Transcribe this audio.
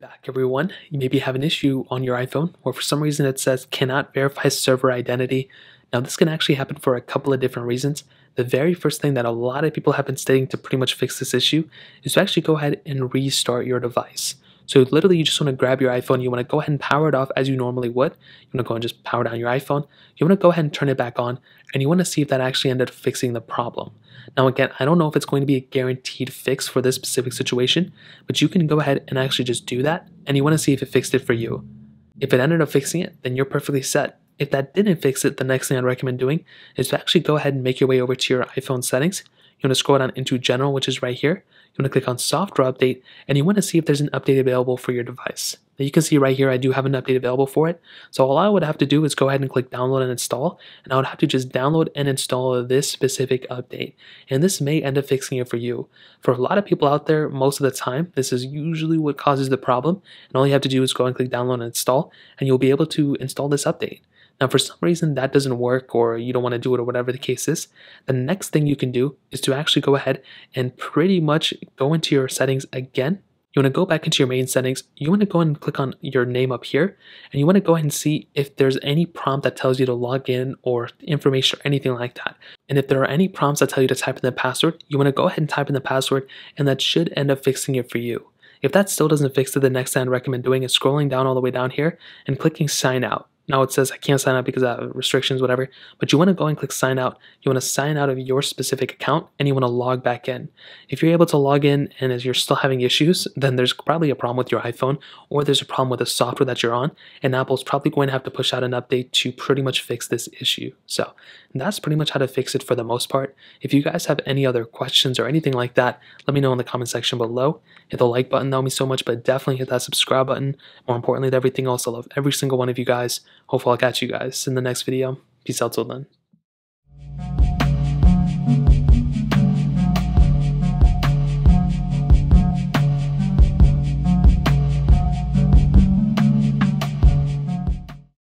Back everyone, you maybe have an issue on your iPhone where for some reason it says cannot verify server identity. Now this can actually happen for a couple of different reasons. The very first thing that a lot of people have been stating to pretty much fix this issue is to actually go ahead and restart your device. So literally you just want to grab your iPhone, you want to go ahead and power it off as you normally would. You want to go and just power down your iPhone, you want to go ahead and turn it back on, and you want to see if that actually ended up fixing the problem. Now again, I don't know if it's going to be a guaranteed fix for this specific situation, but you can go ahead and actually just do that, and you want to see if it fixed it for you. If it ended up fixing it, then you're perfectly set. If that didn't fix it, the next thing I'd recommend doing is to actually go ahead and make your way over to your iPhone settings. You want to scroll down into General, which is right here. You want to click on Software Update, and you want to see if there's an update available for your device. Now you can see right here I do have an update available for it, so all I would have to do is go ahead and click Download and Install, and I would have to just download and install this specific update, and this may end up fixing it for you. For a lot of people out there, most of the time, this is usually what causes the problem, and all you have to do is go and click Download and Install, and you'll be able to install this update. Now, for some reason that doesn't work, or you don't want to do it, or whatever the case is, the next thing you can do is to actually go ahead and pretty much go into your settings again. You want to go back into your main settings, you want to go and click on your name up here, and you want to go ahead and see if there's any prompt that tells you to log in or information or anything like that. And if there are any prompts that tell you to type in the password, you want to go ahead and type in the password, and that should end up fixing it for you. If that still doesn't fix it, the next thing I'd recommend doing is scrolling down all the way down here and clicking sign out. Now it says I can't sign out because of restrictions, whatever, but you want to go and click sign out. You want to sign out of your specific account, and you want to log back in. If you're able to log in and as you're still having issues, then there's probably a problem with your iPhone, or there's a problem with the software that you're on, and Apple's probably going to have to push out an update to pretty much fix this issue. So that's pretty much how to fix it for the most part. If you guys have any other questions or anything like that, let me know in the comment section below. Hit the like button, that would mean so much, but definitely hit that subscribe button. More importantly than everything else, I love every single one of you guys. Hopefully I'll catch you guys in the next video. Peace out till then.